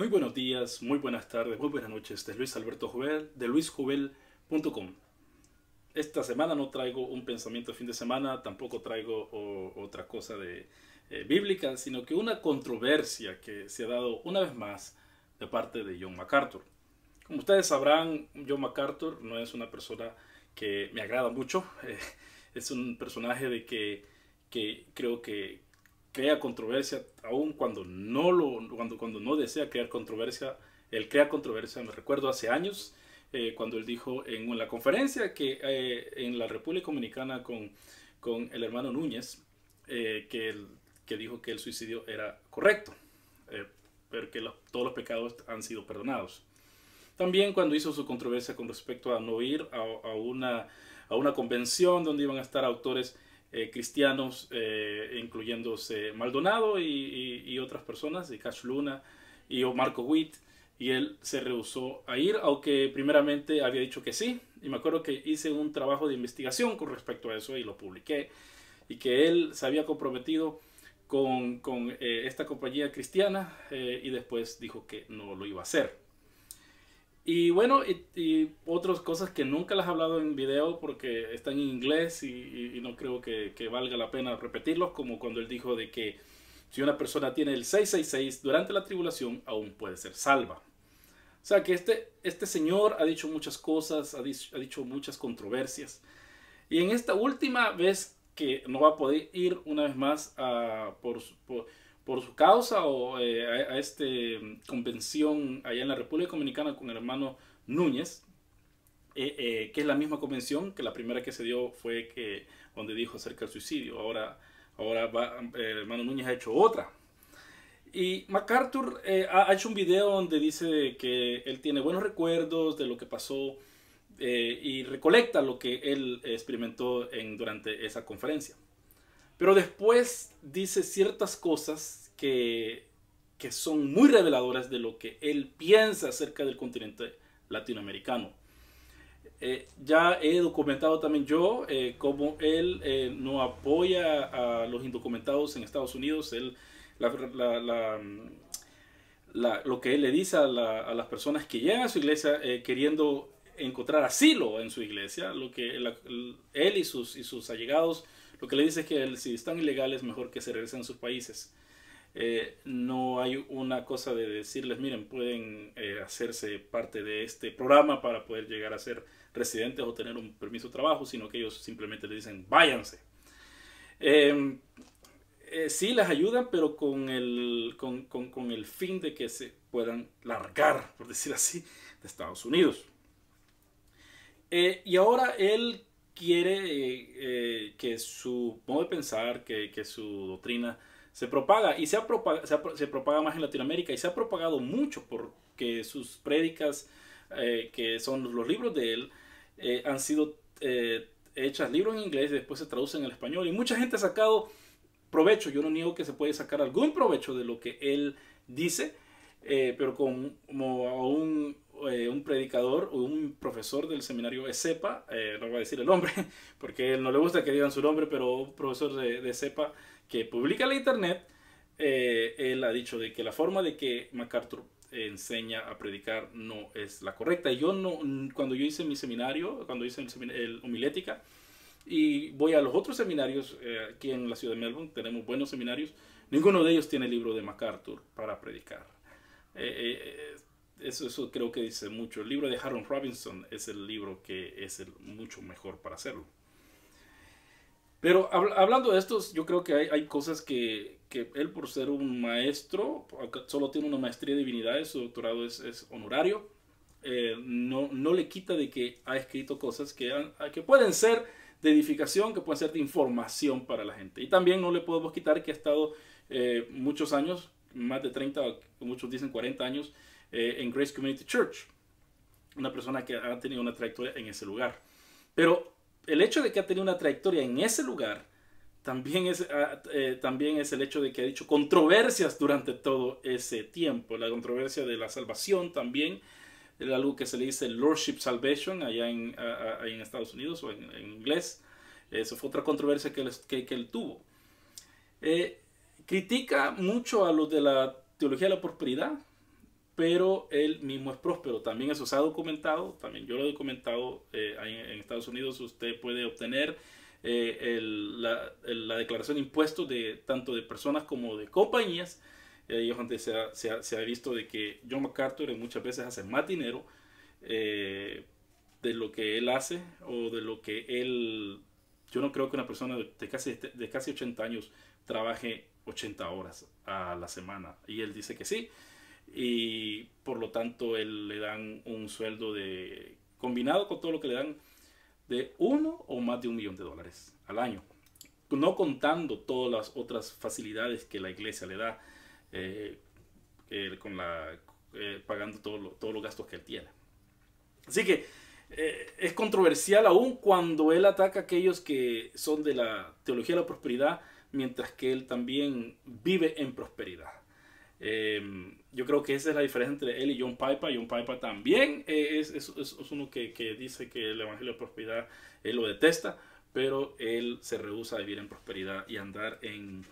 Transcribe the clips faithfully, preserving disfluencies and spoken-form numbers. Muy buenos días, muy buenas tardes, muy buenas noches. Este es Luis Alberto Jovel de luis jovel punto com. Esta semana no traigo un pensamiento de fin de semana, tampoco traigo o, otra cosa de, eh, bíblica, sino que una controversia que se ha dado una vez más de parte de John MacArthur. Como ustedes sabrán, John MacArthur no es una persona que me agrada mucho. Eh, es un personaje de que, que creo que crea controversia, aun cuando no, lo, cuando, cuando no desea crear controversia. Él crea controversia. Me recuerdo hace años eh, cuando él dijo en, en la conferencia que eh, en la República Dominicana con, con el hermano Núñez, eh, que, él, que dijo que el suicidio era correcto, eh, pero que lo, todos los pecados han sido perdonados. También cuando hizo su controversia con respecto a no ir a, a, una, a una convención donde iban a estar autores Eh, cristianos, eh, incluyéndose Maldonado y, y, y otras personas, y Cash Luna y Marco Witt, y él se rehusó a ir, aunque primeramente había dicho que sí. Y me acuerdo que hice un trabajo de investigación con respecto a eso y lo publiqué, y que él se había comprometido con, con eh, esta compañía cristiana, eh, y después dijo que no lo iba a hacer. Y bueno, y, y otras cosas que nunca las he hablado en video porque están en inglés y, y, y no creo que, que valga la pena repetirlos, como cuando él dijo de que si una persona tiene el seiscientos sesenta y seis durante la tribulación, aún puede ser salva. O sea que este, este señor ha dicho muchas cosas, ha dicho, ha dicho muchas controversias. Y en esta última vez que no va a poder ir una vez más a, por, por por su causa o eh, a, a esta convención allá en la República Dominicana con el hermano Núñez, eh, eh, que es la misma convención que la primera que se dio fue que, donde dijo acerca del suicidio. Ahora, ahora va, eh, el hermano Núñez ha hecho otra. Y MacArthur eh, ha, ha hecho un video donde dice que él tiene buenos recuerdos de lo que pasó eh, y recolecta lo que él experimentó en, durante esa conferencia. Pero después dice ciertas cosas que, que son muy reveladoras de lo que él piensa acerca del continente latinoamericano. Eh, ya he documentado también yo eh, cómo él eh, no apoya a los indocumentados en Estados Unidos. Él, la, la, la, la, lo que él le dice a, la, a las personas que llegan a su iglesia eh, queriendo encontrar asilo en su iglesia, lo que la, él y sus, y sus allegados, lo que le dice es que el, si están ilegales, mejor que se regresen a sus países. Eh, no hay una cosa de decirles, miren, pueden eh, hacerse parte de este programa para poder llegar a ser residentes o tener un permiso de trabajo, sino que ellos simplemente le dicen, váyanse. Eh, eh, sí les ayudan, pero con el, con, con, con el fin de que se puedan largar, por decir así, de Estados Unidos. Eh, y ahora él quiere eh, eh, que su modo de pensar, que, que su doctrina se propaga, y se, ha propag se, ha pro se propaga más en Latinoamérica, y se ha propagado mucho porque sus prédicas, eh, que son los libros de él, eh, han sido eh, hechas libros en inglés y después se traducen al español, y mucha gente ha sacado provecho. Yo no niego que se puede sacar algún provecho de lo que él dice, eh, pero como, como aún un predicador o un profesor del seminario ESEPA, eh, no voy a decir el nombre porque él no le gusta que digan su nombre, pero un profesor de, de ESEPA que publica en la internet, eh, él ha dicho de que la forma de que MacArthur enseña a predicar no es la correcta. Yo no, cuando yo hice mi seminario, cuando hice el, seminario, el homilética, y voy a los otros seminarios eh, aquí en la ciudad de Melbourne, tenemos buenos seminarios, ninguno de ellos tiene el libro de MacArthur para predicar. Eh, eh, Eso, eso creo que dice mucho. El libro de Harold Robinson es el libro que es el mucho mejor para hacerlo. Pero hab, hablando de estos, yo creo que hay, hay cosas que, que él, por ser un maestro, solo tiene una maestría de divinidades, su doctorado es, es honorario, eh, no, no le quita de que ha escrito cosas que, han, que pueden ser de edificación, que pueden ser de información para la gente. Y también no le podemos quitar que ha estado eh, muchos años, más de treinta, muchos dicen cuarenta años, Eh, en Grace Community Church, una persona que ha tenido una trayectoria en ese lugar. Pero el hecho de que ha tenido una trayectoria en ese lugar también es, eh, también es el hecho de que ha dicho controversias durante todo ese tiempo. La controversia de la salvación también, algo que se le dice Lordship Salvation allá en, a, a, en Estados Unidos o en, en inglés. Eso fue otra controversia que él, que, que él tuvo. Eh, critica mucho a los de la teología de la prosperidad, pero él mismo es próspero. También eso se ha documentado, también yo lo he documentado eh, en, en Estados Unidos. Usted puede obtener eh, el, la, el, la declaración de impuestos de, tanto de personas como de compañías. Eh, y antes se ha, se, ha, se ha visto de que John MacArthur muchas veces hace más dinero eh, de lo que él hace o de lo que él... Yo no creo que una persona de casi, de casi ochenta años trabaje ochenta horas a la semana. Y él dice que sí. Y por lo tanto, él le dan un sueldo de, combinado con todo lo que le dan, de uno o más de un millón de dólares al año. No contando todas las otras facilidades que la iglesia le da, eh, eh, con la, eh, pagando todo lo, todos los gastos que él tiene. Así que... Eh, es controversial aún cuando él ataca a aquellos que son de la teología de la prosperidad, mientras que él también vive en prosperidad. Eh, yo creo que esa es la diferencia entre él y John Piper. John Piper también eh, es, es, es uno que, que dice que el evangelio de prosperidad él lo detesta, pero él se rehúsa a vivir en prosperidad y andar en,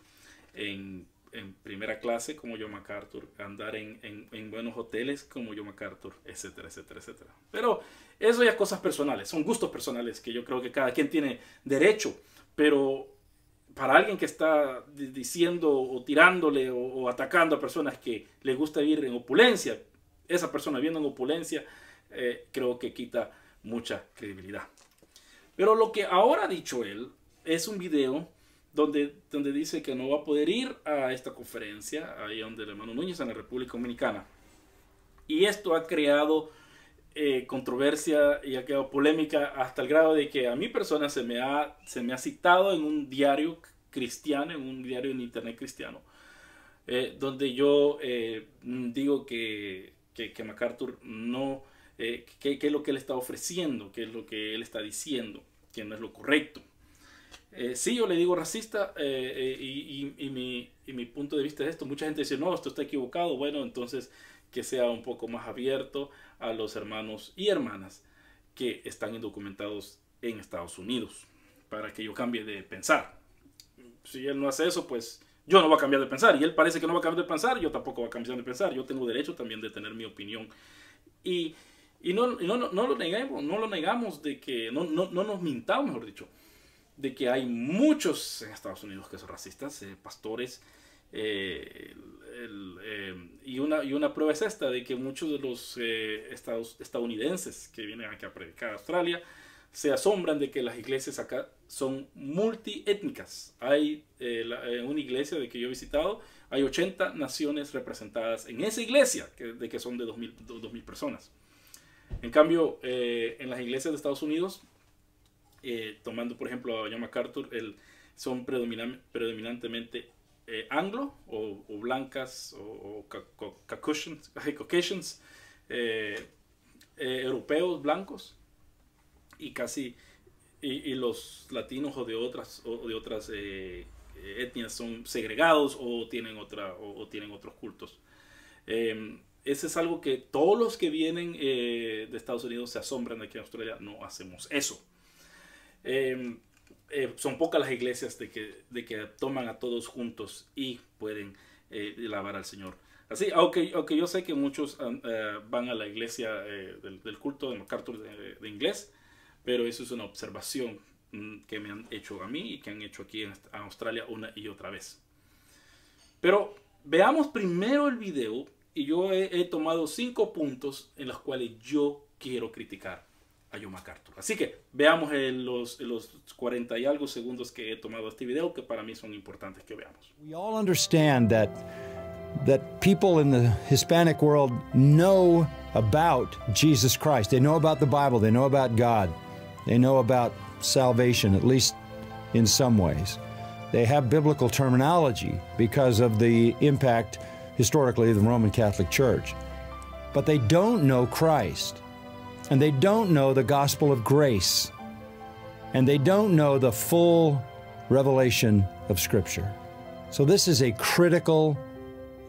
en, en primera clase como John MacArthur, andar en, en, en buenos hoteles como John MacArthur, etcétera, etcétera, etcétera. Pero eso ya es cosas personales, son gustos personales que yo creo que cada quien tiene derecho, pero para alguien que está diciendo o tirándole o, o atacando a personas que le gusta vivir en opulencia, esa persona viviendo en opulencia, eh, creo que quita mucha credibilidad. Pero lo que ahora ha dicho él es un video donde, donde dice que no va a poder ir a esta conferencia, ahí donde el hermano Núñez, en la República Dominicana. Y esto ha creado... Eh, controversia y ha quedado polémica hasta el grado de que a mi persona se me ha, se me ha citado en un diario cristiano, en un diario en internet cristiano, eh, donde yo eh, digo que, que, que MacArthur no, eh, que, que es lo que él está ofreciendo, que es lo que él está diciendo, que no es lo correcto. Eh, sí, yo le digo racista, eh, eh, y, y, y, mi, y mi punto de vista es esto. Mucha gente dice, no, esto está equivocado. Bueno, entonces que sea un poco más abierto a los hermanos y hermanas que están indocumentados en Estados Unidos, para que yo cambie de pensar. Si él no hace eso, pues yo no voy a cambiar de pensar, y él parece que no va a cambiar de pensar, yo tampoco voy a cambiar de pensar. Yo tengo derecho también de tener mi opinión, y, y no, no, no, no lo negamos, no lo negamos de que, no, no, no nos mintamos, mejor dicho, de que hay muchos en Estados Unidos que son racistas, eh, pastores, Eh, el, el, eh, y, una, y una prueba es esta, de que muchos de los eh, estados, estadounidenses que vienen aquí a predicar a Australia se asombran de que las iglesias acá son multiétnicas. Hay eh, la, eh, una iglesia de que yo he visitado, hay ochenta naciones representadas en esa iglesia, que, de que son de dos mil personas. En cambio, eh, en las iglesias de Estados Unidos, eh, tomando por ejemplo a John MacArthur, el, son predominan, predominantemente Eh, anglo o, o blancas o, o caucasians, caucasians eh, eh, europeos blancos, y casi y, y los latinos o de otras o de otras eh, etnias son segregados o tienen otra o, o tienen otros cultos. Eh, ese es algo que todos los que vienen eh, de Estados Unidos se asombran de que en Australia no hacemos eso. Eh, Eh, son pocas las iglesias de que, de que toman a todos juntos y pueden eh, alabar al Señor. Así, aunque, aunque yo sé que muchos uh, van a la iglesia eh, del, del culto de MacArthur de, de inglés, pero eso es una observación mm, que me han hecho a mí y que han hecho aquí en Australia una y otra vez. Pero veamos primero el video, y yo he, he tomado cinco puntos en los cuales yo quiero criticar a John MacArthur. Así que veamos en los, en los cuarenta y algo segundos que he tomado este video, que para mí son importantes que veamos. We all understand that that people in the Hispanic world know about Jesus Christ. They know about the Bible, they know about God. They know about salvation, at least in some ways. They have biblical terminology because of the impact historically of the Roman Catholic Church. But they don't know Christ. And they don't know the gospel of grace, and they don't know the full revelation of Scripture. So this is a critical,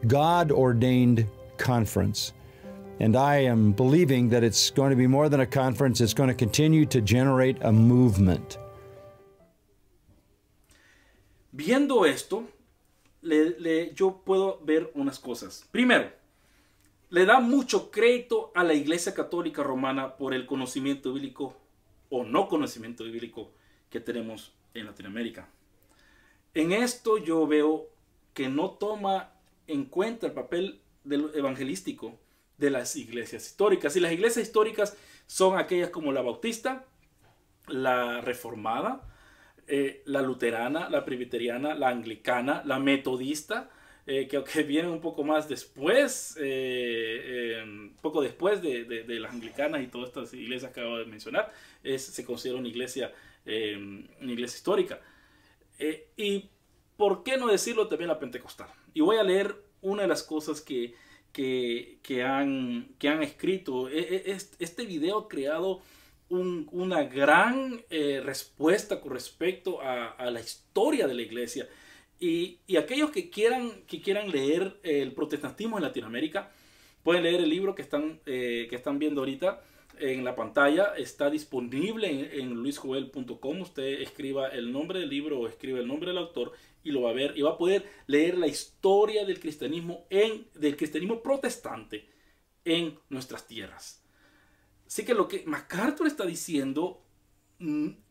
God-ordained conference, and I am believing that it's going to be more than a conference, it's going to continue to generate a movement. Viendo esto, le, le, yo puedo ver unas cosas. Primero, le da mucho crédito a la Iglesia Católica Romana por el conocimiento bíblico o no conocimiento bíblico que tenemos en Latinoamérica. En esto yo veo que no toma en cuenta el papel del evangelístico de las iglesias históricas. Y las iglesias históricas son aquellas como la Bautista, la Reformada, eh, la Luterana, la Presbiteriana, la Anglicana, la Metodista, eh, que, que vienen un poco más después, eh, eh, un poco después de, de, de las Anglicanas y todas estas iglesias que acabo de mencionar, es, se considera una iglesia, eh, una iglesia histórica. Eh, y por qué no decirlo también la Pentecostal. Y voy a leer una de las cosas que Que, que, han, que han escrito. Este video ha creado un, una gran eh, respuesta con respecto a, a la historia de la iglesia, y, y aquellos que quieran, que quieran leer el protestantismo en Latinoamérica pueden leer el libro que están, eh, que están viendo ahorita en la pantalla. Está disponible en, en luis jovel punto com. Usted escriba el nombre del libro o escribe el nombre del autor y lo va a ver, y va a poder leer la historia del cristianismo, en, del cristianismo protestante en nuestras tierras. Así que lo que MacArthur está diciendo,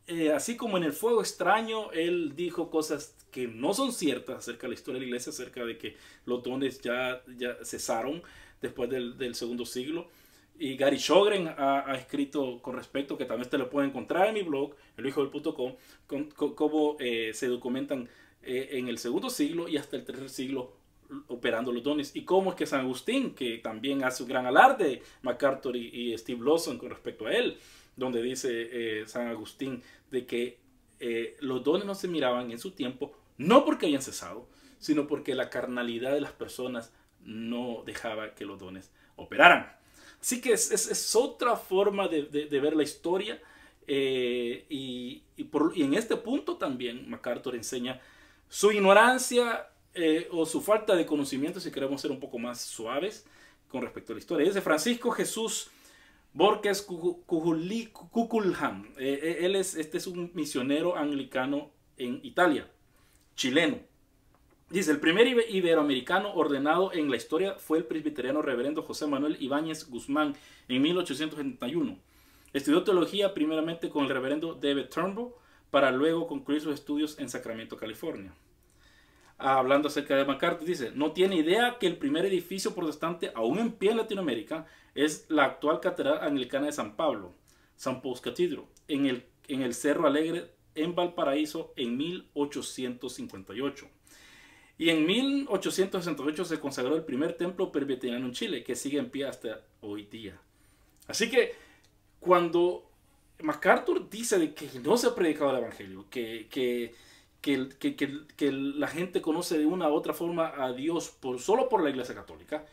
eh, así como en El Fuego Extraño, él dijo cosas que no son ciertas acerca de la historia de la iglesia, acerca de que los dones ya, ya cesaron después del, del segundo siglo. Y Gary Shogren ha, ha escrito con respecto, que también usted lo puede encontrar en mi blog, el hijo del punto com, cómo eh, se documentan eh, en el segundo siglo y hasta el tercer siglo operando los dones. Y cómo es que San Agustín, que también hace un gran alarde, MacArthur y, y Steve Lawson con respecto a él, donde dice eh, San Agustín de que eh, los dones no se miraban en su tiempo, no porque hayan cesado, sino porque la carnalidad de las personas no dejaba que los dones operaran. Así que es, es, es otra forma de, de, de ver la historia, eh, y, y, por, y en este punto también MacArthur enseña su ignorancia eh, o su falta de conocimiento, si queremos ser un poco más suaves con respecto a la historia. Dice Francisco Jesús Borges Cuculham. Eh, él es, este es un misionero anglicano en Italia, chileno. Dice, el primer iberoamericano ordenado en la historia fue el presbiteriano reverendo José Manuel Ibáñez Guzmán en mil ochocientos setenta y uno. Estudió teología primeramente con el reverendo David Turnbull para luego concluir sus estudios en Sacramento, California. Hablando acerca de MacArthur, dice, no tiene idea que el primer edificio protestante aún en pie en Latinoamérica es la actual Catedral Anglicana de San Pablo, Saint Paul's Cathedral, en el, en el Cerro Alegre en Valparaíso en mil ochocientos cincuenta y ocho. Y en mil ochocientos sesenta y ocho se consagró el primer templo presbiteriano en Chile, que sigue en pie hasta hoy día. Así que cuando MacArthur dice de que no se ha predicado el evangelio, que, que, que, que, que, que la gente conoce de una u otra forma a Dios por, solo por la Iglesia Católica,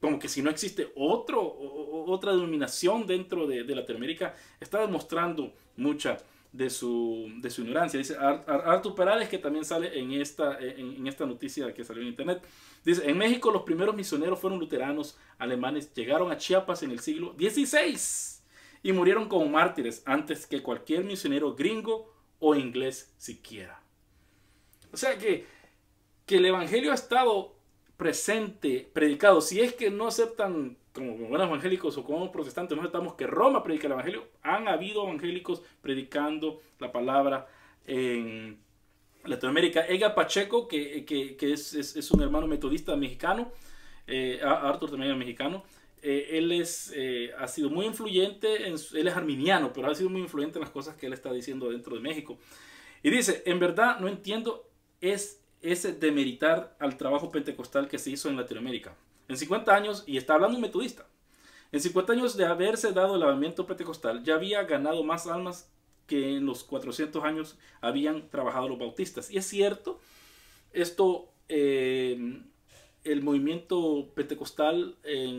como que si no existe otro, o, otra denominación dentro de, de Latinoamérica, está demostrando mucha De su, de su ignorancia. Dice Artur Perales, que también sale en esta, en, en esta noticia que salió en internet. Dice, en México los primeros misioneros fueron luteranos alemanes. Llegaron a Chiapas en el siglo dieciséis y murieron como mártires antes que cualquier misionero gringo o inglés siquiera. O sea que, que el evangelio ha estado presente, predicado. Si es que no aceptan, como buenos evangélicos o como protestantes, no aceptamos que Roma predica el evangelio. Han habido evangélicos predicando la palabra en Latinoamérica. Edgar Pacheco, que, que, que es, es, es un hermano metodista mexicano, eh, Artur también es mexicano, eh, él es, eh, ha sido muy influyente, en, él es arminiano, pero ha sido muy influyente en las cosas que él está diciendo dentro de México. Y dice, en verdad no entiendo es, ese demeritar al trabajo pentecostal que se hizo en Latinoamérica. En cincuenta años, y está hablando un metodista, en cincuenta años de haberse dado el avivamiento pentecostal, ya había ganado más almas que en los cuatrocientos años habían trabajado los bautistas. Y es cierto, esto, eh, el movimiento pentecostal eh,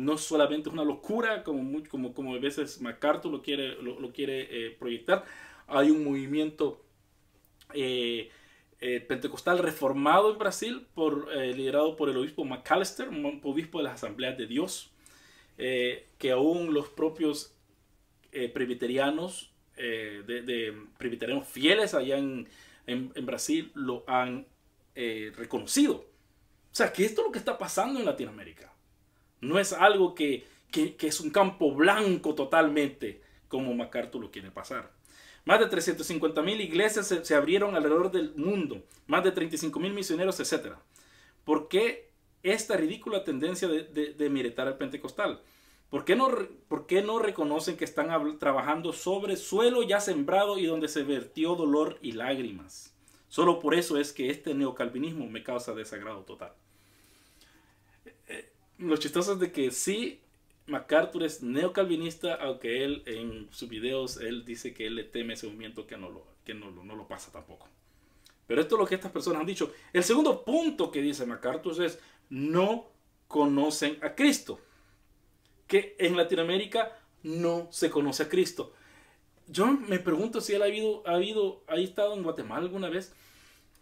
no solamente es una locura, como, muy, como, como a veces MacArthur lo quiere, lo, lo quiere eh, proyectar. Hay un movimiento eh, Eh, pentecostal reformado en Brasil, por, eh, liderado por el obispo McAllister, un obispo de las Asambleas de Dios, eh, que aún los propios eh, presbiterianos, eh, de, de presbiterianos fieles allá en, en, en Brasil, lo han eh, reconocido. O sea, que esto es lo que está pasando en Latinoamérica. No es algo que, que, que es un campo blanco totalmente, como MacArthur lo quiere pasar. Más de trescientas cincuenta mil iglesias se, se abrieron alrededor del mundo, más de treinta y cinco mil misioneros, etcétera. ¿Por qué esta ridícula tendencia de, de, de miretar al pentecostal? ¿Por qué, no, ¿Por qué no reconocen que están trabajando sobre suelo ya sembrado y donde se vertió dolor y lágrimas? Solo por eso es que este neocalvinismo me causa desagrado total. Lo chistoso es de que sí, MacArthur es neocalvinista, aunque él en sus videos él dice que él le teme ese movimiento, que no lo, que no, no lo pasa tampoco. Pero esto es lo que estas personas han dicho. El segundo punto que dice MacArthur es: no conocen a Cristo. Que en Latinoamérica no se conoce a Cristo. Yo me pregunto si él ha habido, ha habido, ha estado en Guatemala alguna vez.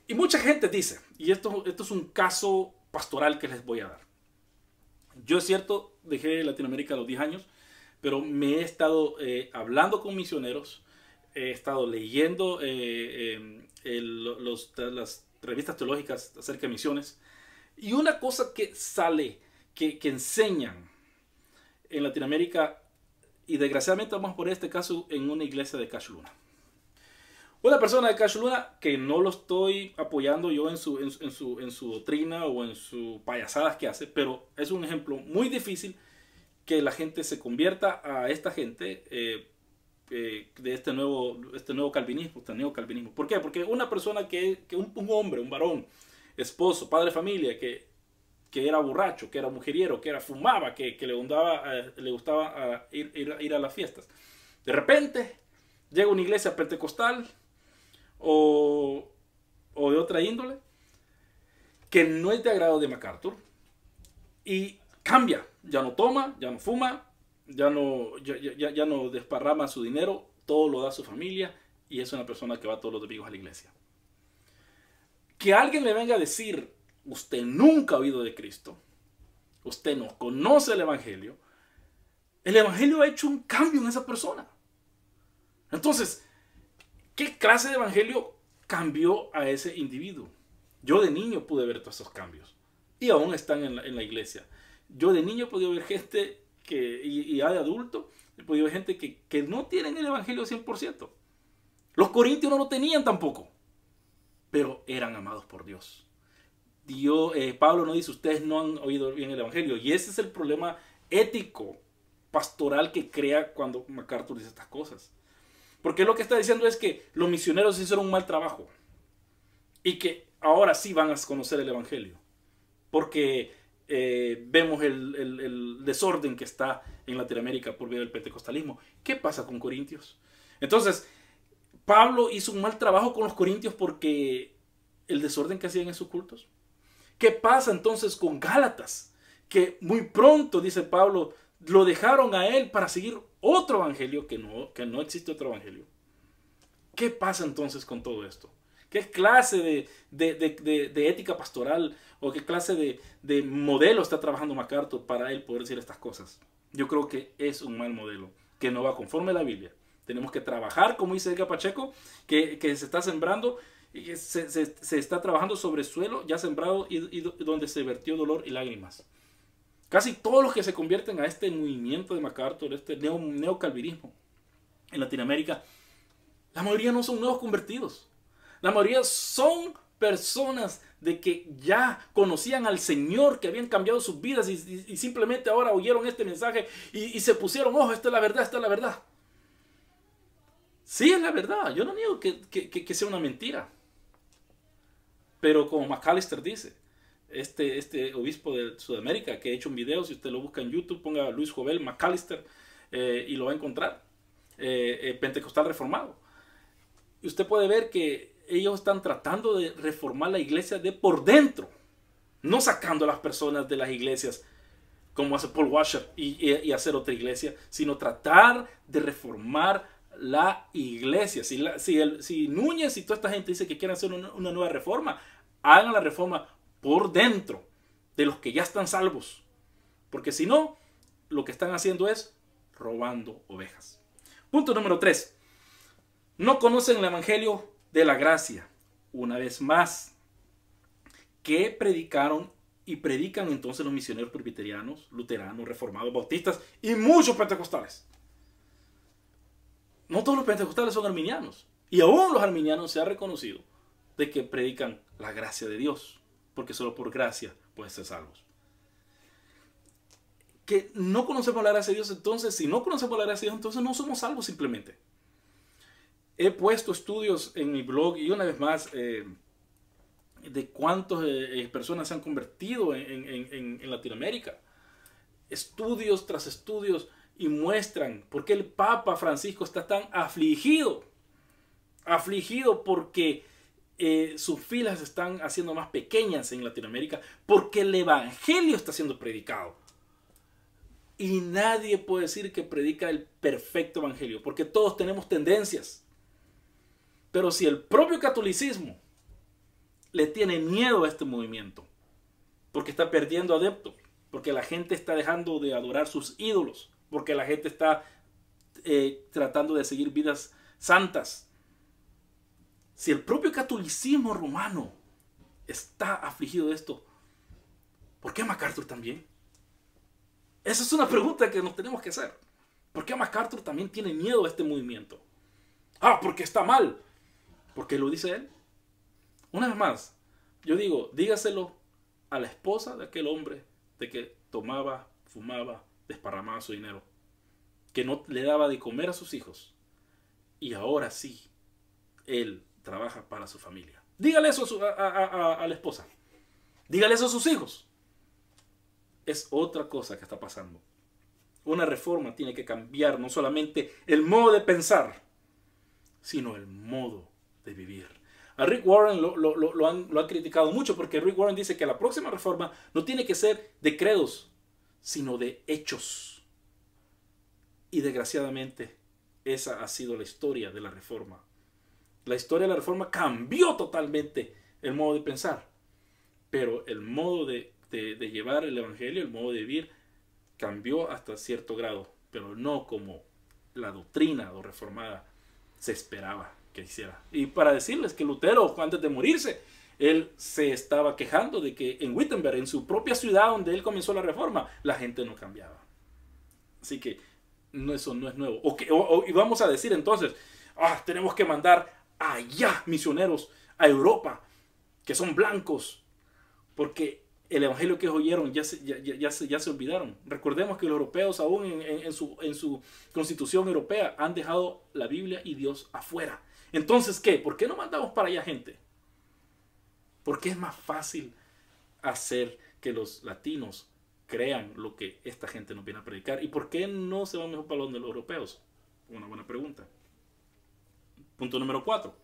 Y mucha gente dice, y esto, esto es un caso pastoral que les voy a dar. Yo es cierto, dejé Latinoamérica a los diez años, pero me he estado eh, hablando con misioneros, he estado leyendo eh, eh, el, los, las revistas teológicas acerca de misiones. Y una cosa que sale, que, que enseñan en Latinoamérica, y desgraciadamente vamos por este caso en una iglesia de Cacholuna. Una persona de Cacholuna, que no lo estoy apoyando yo en su, en, en, su, en su doctrina o en sus payasadas que hace, pero es un ejemplo muy difícil que la gente se convierta a esta gente eh, eh, de este nuevo, este nuevo calvinismo, este neocalvinismo. ¿Por qué? Porque una persona que, que un, un hombre, un varón, esposo, padre de familia, que que era borracho, que era mujeriero, que era fumaba, que, que le, gustaba, eh, le gustaba eh, ir, ir, ir a las fiestas. De repente llega una iglesia pentecostal o, o de otra índole que no es de agrado de MacArthur y cambia. Ya no toma, ya no fuma, ya no, ya, ya, ya no desparrama su dinero, todo lo da a su familia y es una persona que va todos los domingos a la iglesia. Que alguien le venga a decir: usted nunca ha oído de Cristo, usted no conoce el Evangelio, el Evangelio ha hecho un cambio en esa persona. Entonces, ¿qué clase de Evangelio cambió a ese individuo? Yo de niño pude ver todos esos cambios y aún están en la, en la iglesia. Yo de niño he podido ver gente que, y, y de adulto, he podido ver gente que, que no tienen el Evangelio cien por ciento. Los corintios no lo tenían tampoco, pero eran amados por Dios. Dios, eh, Pablo no dice: ustedes no han oído bien el Evangelio. Y ese es el problema ético, pastoral que crea cuando MacArthur dice estas cosas. Porque lo que está diciendo es que los misioneros hicieron un mal trabajo. Y que ahora sí van a conocer el Evangelio. Porque eh, vemos el, el, el desorden que está en Latinoamérica por vía del pentecostalismo. ¿Qué pasa con Corintios? Entonces, Pablo hizo un mal trabajo con los corintios porque el desorden que hacían en sus cultos. ¿Qué pasa entonces con Gálatas? Que muy pronto, dice Pablo, lo dejaron a él para seguir otro evangelio, que no, que no existe otro evangelio. ¿Qué pasa entonces con todo esto? ¿Qué clase de, de, de, de, de ética pastoral o qué clase de, de modelo está trabajando MacArthur para él poder decir estas cosas? Yo creo que es un mal modelo, que no va conforme a la Biblia. Tenemos que trabajar, como dice Edgar Pacheco, que, que se está sembrando. Se, se, se está trabajando sobre suelo ya sembrado y, y donde se vertió dolor y lágrimas. Casi todos los que se convierten a este movimiento de MacArthur, este neo, neocalvinismo en Latinoamérica, la mayoría no son nuevos convertidos. La mayoría son personas de que ya conocían al Señor, que habían cambiado sus vidas y, y, y simplemente ahora oyeron este mensaje y, y se pusieron: ojo, esta es la verdad, esta es la verdad. Sí, es la verdad. Yo no niego que, que, que, que sea una mentira. Pero como McAllister dice, este, este obispo de Sudamérica que ha hecho un video, si usted lo busca en YouTube, ponga Luis Jovel, McAllister, eh, y lo va a encontrar, eh, eh, pentecostal reformado. Y usted puede ver que ellos están tratando de reformar la iglesia de por dentro, no sacando a las personas de las iglesias como hace Paul Washer y, y, y hacer otra iglesia, sino tratar de reformar la iglesia. Si, la, si, el, si Núñez y toda esta gente dice que quieren hacer una, una nueva reforma, hagan la reforma por dentro de los que ya están salvos, porque si no, lo que están haciendo es robando ovejas. Punto número tres. No conocen el evangelio de la gracia. Una vez más, ¿qué predicaron Y predican entonces los misioneros presbiterianos, luteranos, reformados, bautistas y muchos pentecostales. No todos los pentecostales son arminianos. Y aún los arminianos se ha reconocido de que predican la gracia de Dios. Porque solo por gracia pueden ser salvos. Que no conocemos la gracia de Dios, entonces, si no conocemos la gracia de Dios, entonces no somos salvos simplemente. He puesto estudios en mi blog y una vez más... Eh, de cuántas eh, personas se han convertido en, en, en, en Latinoamérica. Estudios tras estudios y muestran por qué el Papa Francisco está tan afligido. Afligido porque eh, sus filas se están haciendo más pequeñas en Latinoamérica, porque el Evangelio está siendo predicado. Y nadie puede decir que predica el perfecto Evangelio, porque todos tenemos tendencias. Pero si el propio catolicismo le tiene miedo a este movimiento, porque está perdiendo adeptos, porque la gente está dejando de adorar sus ídolos, porque la gente está eh, tratando de seguir vidas santas. Si el propio catolicismo romano está afligido de esto, ¿por qué MacArthur también? Esa es una pregunta que nos tenemos que hacer. ¿Por qué MacArthur también tiene miedo a este movimiento? Ah, porque está mal. ¿Por qué lo dice él? Una vez más, yo digo, dígaselo a la esposa de aquel hombre de que tomaba, fumaba, desparramaba su dinero, que no le daba de comer a sus hijos, y ahora sí, él trabaja para su familia. Dígale eso a, su, a, a, a, a la esposa. Dígale eso a sus hijos. Es otra cosa que está pasando. Una reforma tiene que cambiar no solamente el modo de pensar, sino el modo de vivir. A Rick Warren lo, lo, lo, lo, han, lo han criticado mucho porque Rick Warren dice que la próxima reforma no tiene que ser de credos, sino de hechos. Y desgraciadamente esa ha sido la historia de la reforma. La historia de la reforma cambió totalmente el modo de pensar, pero el modo de, de, de llevar el evangelio, el modo de vivir, cambió hasta cierto grado, pero no como la doctrina o reformada se esperaba que hiciera. Y para decirles que Lutero, antes de morirse, él se estaba quejando de que en Wittenberg, en su propia ciudad donde él comenzó la reforma, la gente no cambiaba. Así que no, eso no es nuevo. O que, o, o, y vamos a decir entonces, ah, tenemos que mandar allá misioneros a Europa, que son blancos, porque el evangelio que oyeron ya se, ya, ya, ya se, ya se olvidaron. Recordemos que los europeos aún en, en, en, su, en su constitución europea han dejado la Biblia y Dios afuera. Entonces, ¿qué? ¿Por qué no mandamos para allá gente? Porque es más fácil hacer que los latinos crean lo que esta gente nos viene a predicar. ¿Y por qué no se van mejor para los europeos? Una buena pregunta. Punto número cuatro.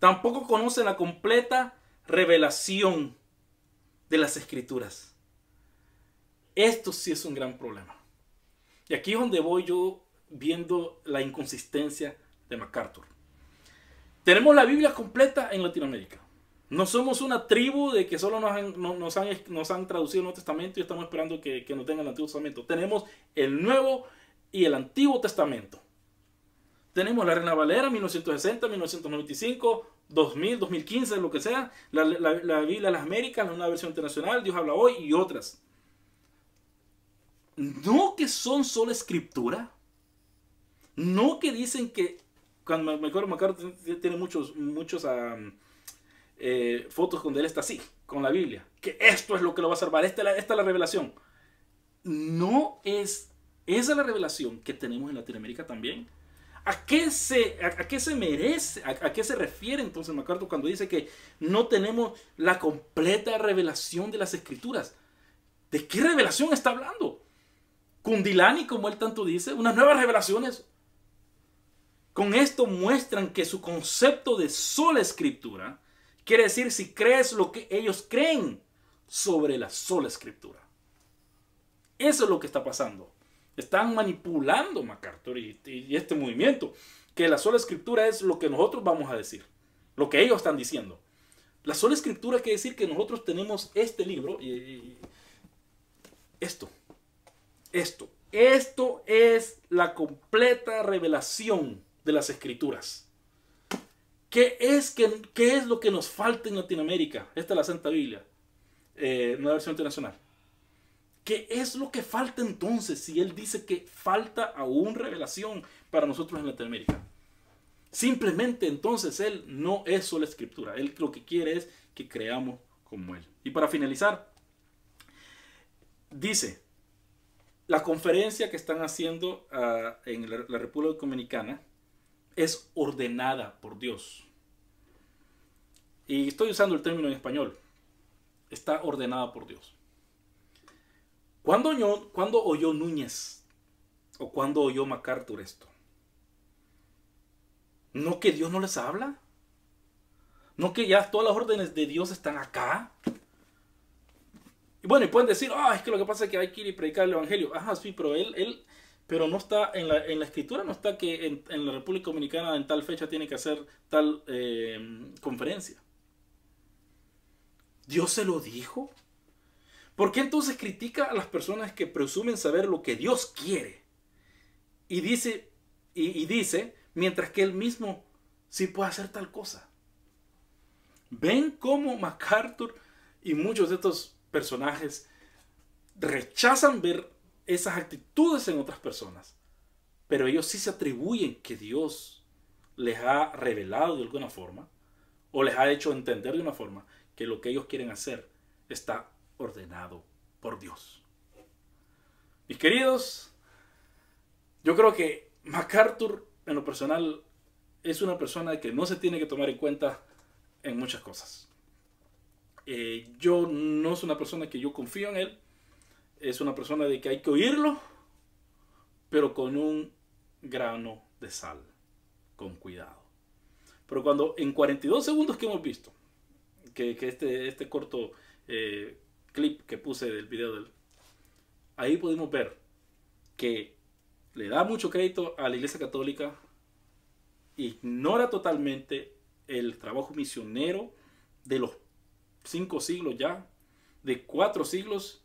Tampoco conocen la completa revelación de las Escrituras. Esto sí es un gran problema. Y aquí es donde voy yo viendo la inconsistencia de MacArthur. Tenemos la Biblia completa en Latinoamérica. No somos una tribu de que solo nos han, no, nos han, nos han traducido el Nuevo Testamento y estamos esperando que, que nos tengan el Antiguo Testamento. Tenemos el Nuevo y el Antiguo Testamento. Tenemos la Reina Valera, mil novecientos sesenta, mil novecientos noventa y cinco, dos mil, dos mil quince, lo que sea. La, la, la Biblia de las Américas, la Nueva Versión Internacional, Dios habla hoy y otras. No que son solo escritura. No que dicen que... Cuando me acuerdo, MacArthur tiene muchos, muchos um, eh, fotos donde él está así, con la Biblia. Que esto es lo que lo va a salvar, esta, esta es la revelación. No es, esa es la revelación que tenemos en Latinoamérica también. ¿A qué se, a, a qué se merece, a, a qué se refiere entonces MacArthur cuando dice que no tenemos la completa revelación de las Escrituras? ¿De qué revelación está hablando? Kundalini, como él tanto dice, unas nuevas revelaciones. Con esto muestran que su concepto de sola escritura quiere decir si crees lo que ellos creen sobre la sola escritura. Eso es lo que está pasando. Están manipulando MacArthur y, y este movimiento. Que la sola escritura es lo que nosotros vamos a decir. Lo que ellos están diciendo. La sola escritura quiere decir que nosotros tenemos este libro. Y, y, esto. Esto. Esto es la completa revelación de las Escrituras. ¿Qué es, que, ¿Qué es lo que nos falta en Latinoamérica? Esta es la Santa Biblia. eh, Nueva Versión Internacional. ¿Qué es lo que falta entonces si él dice que falta aún revelación para nosotros en Latinoamérica? Simplemente entonces él no es solo escritura. Él lo que quiere es que creamos como él. Y para finalizar, dice, la conferencia que están haciendo uh, en la, la República Dominicana es ordenada por Dios. Y estoy usando el término en español. Está ordenada por Dios. ¿Cuándo oyó, ¿cuándo oyó Núñez o cuándo oyó MacArthur esto? ¿No que Dios no les habla? ¿No que ya todas las órdenes de Dios están acá? Y bueno, y pueden decir, ah, oh, es que lo que pasa es que hay que ir y predicar el evangelio. Ajá, sí, pero él, él pero no está en la, en la escritura, no está que en, en la República Dominicana en tal fecha tiene que hacer tal eh, conferencia. ¿Dios se lo dijo? ¿Por qué entonces critica a las personas que presumen saber lo que Dios quiere? Y dice, y, y dice mientras que él mismo sí puede hacer tal cosa. ¿Ven cómo MacArthur y muchos de estos personajes rechazan ver esas actitudes en otras personas? Pero ellos sí se atribuyen que Dios les ha revelado de alguna forma o les ha hecho entender de una forma que lo que ellos quieren hacer está ordenado por Dios. Mis queridos, yo creo que MacArthur en lo personal es una persona que no se tiene que tomar en cuenta en muchas cosas. Eh, yo no es una persona que yo confío en él. Es una persona de que hay que oírlo, pero con un grano de sal, con cuidado. Pero cuando en cuarenta y dos segundos que hemos visto, que, que este, este corto eh, clip que puse del video de él, ahí podemos ver que le da mucho crédito a la Iglesia Católica, ignora totalmente el trabajo misionero de los cinco siglos ya, de cuatro siglos,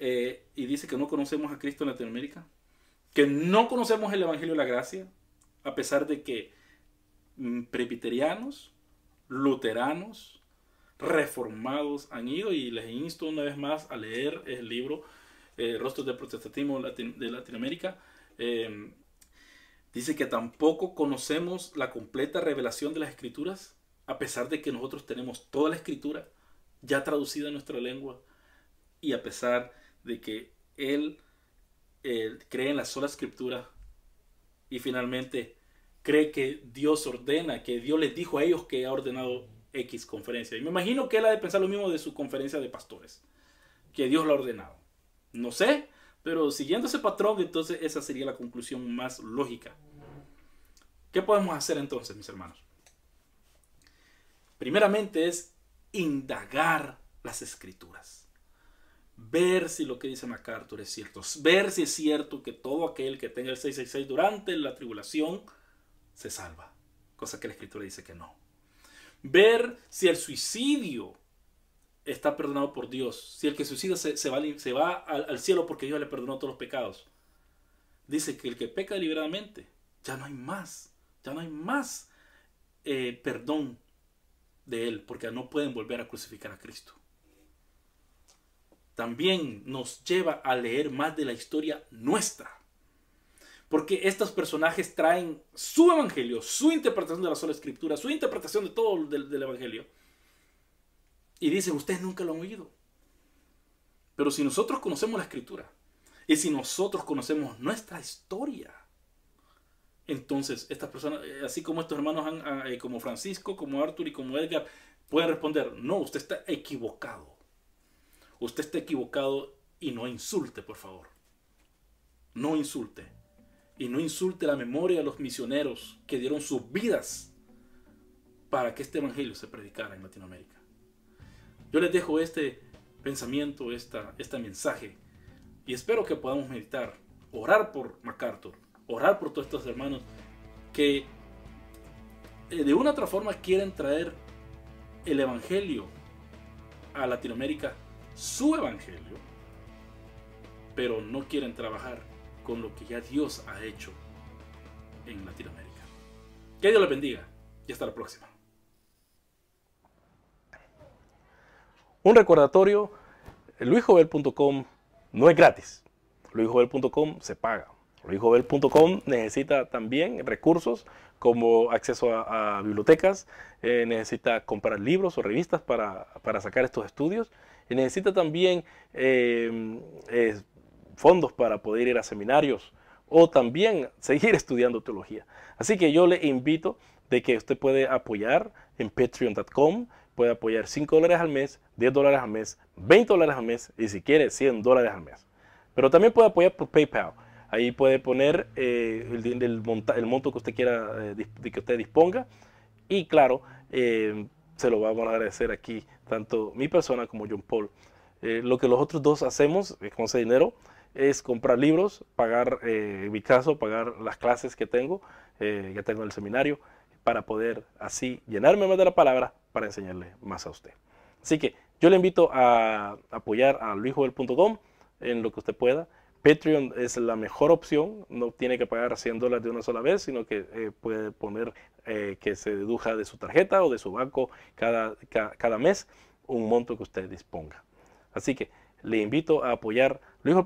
eh, y dice que no conocemos a Cristo en Latinoamérica, que no conocemos el Evangelio de la Gracia, a pesar de que presbiterianos, luteranos, reformados han ido, y les insto una vez más a leer el libro eh, Rostros del Protestantismo de Latinoamérica. Eh, dice que tampoco conocemos la completa revelación de las Escrituras, a pesar de que nosotros tenemos toda la Escritura ya traducida en nuestra lengua, y a pesar de que él, él cree en la sola Escritura, y finalmente cree que Dios ordena, que Dios les dijo a ellos que ha ordenado X conferencia. Y me imagino que él ha de pensar lo mismo de su conferencia de pastores, que Dios lo ha ordenado. No sé, pero siguiendo ese patrón, entonces esa sería la conclusión más lógica. ¿Qué podemos hacer entonces, mis hermanos? Primeramente es indagar las Escrituras. Ver si lo que dice MacArthur es cierto. Ver si es cierto que todo aquel que tenga el seiscientos sesenta y seis durante la tribulación se salva. Cosa que la Escritura dice que no. Ver si el suicidio está perdonado por Dios. Si el que suicida se, se va, se va al, al cielo porque Dios le perdonó todos los pecados. Dice que el que peca deliberadamente, ya no hay más. Ya no hay más eh, perdón de él, porque no pueden volver a crucificar a Cristo. También nos lleva a leer más de la historia nuestra, porque estos personajes traen su evangelio, su interpretación de la sola Escritura, su interpretación de todo del, del evangelio, y dicen, ustedes nunca lo han oído. Pero si nosotros conocemos la Escritura, y si nosotros conocemos nuestra historia, entonces, estas personas, así como estos hermanos, como Francisco, como Artur y como Edgar, pueden responder, no, usted está equivocado. Usted está equivocado y no insulte, por favor. No insulte. Y no insulte la memoria de los misioneros que dieron sus vidas para que este evangelio se predicara en Latinoamérica. Yo les dejo este pensamiento, esta, este mensaje, y espero que podamos meditar, orar por MacArthur, orar por todos estos hermanos que de una u otra forma quieren traer el evangelio a Latinoamérica, su evangelio, pero no quieren trabajar con lo que ya Dios ha hecho en Latinoamérica. Que Dios les bendiga y hasta la próxima. Un recordatorio, luis jovel punto com no es gratis. luis jovel punto com se paga. luis jovel punto com necesita también recursos como acceso a, a bibliotecas, eh, necesita comprar libros o revistas para, para sacar estos estudios, y necesita también eh, eh, fondos para poder ir a seminarios o también seguir estudiando teología. Así que yo le invito de que usted puede apoyar en patreon punto com, puede apoyar cinco dólares al mes, diez dólares al mes, veinte dólares al mes y si quiere cien dólares al mes. Pero también puede apoyar por PayPal. Ahí puede poner eh, el, el, monta, el monto que usted quiera, eh, que usted disponga. Y claro, eh, se lo vamos a agradecer aquí, tanto mi persona como John Paul. Eh, lo que los otros dos hacemos eh, con ese dinero es comprar libros, pagar, eh, en mi caso, pagar las clases que tengo, eh, que tengo en el seminario, para poder así llenarme más de la palabra para enseñarle más a usted. Así que yo le invito a apoyar a luis jovel punto com en lo que usted pueda. Patreon es la mejor opción, no tiene que pagar cien dólares de una sola vez, sino que eh, puede poner eh, que se deduja de su tarjeta o de su banco cada, ca, cada mes un monto que usted disponga. Así que le invito a apoyar Luis